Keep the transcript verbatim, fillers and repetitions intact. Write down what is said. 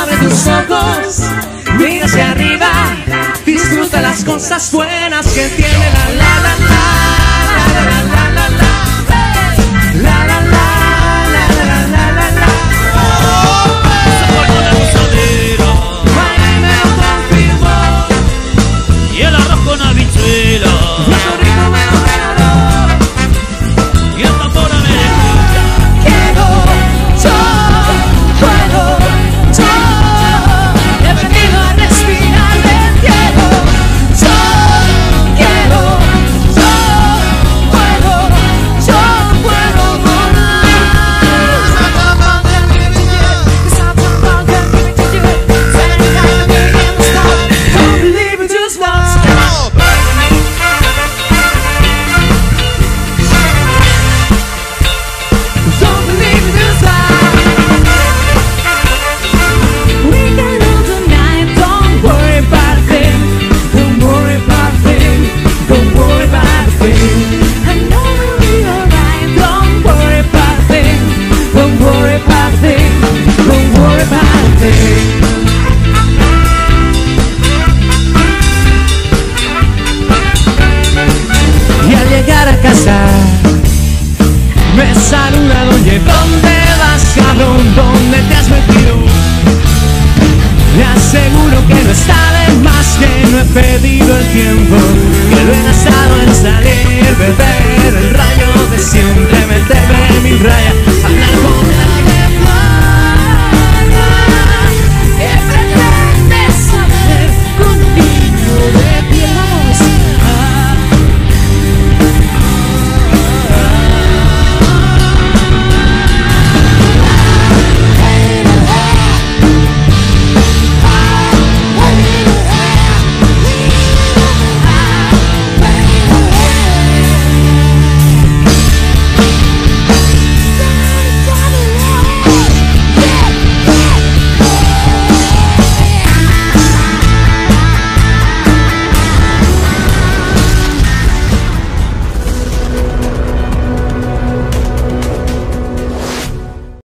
Abre tus ojos, mira hacia arriba, disfruta las cosas buenas que tiene la la la la, la, la, la, la, la. Don't worry about a thing.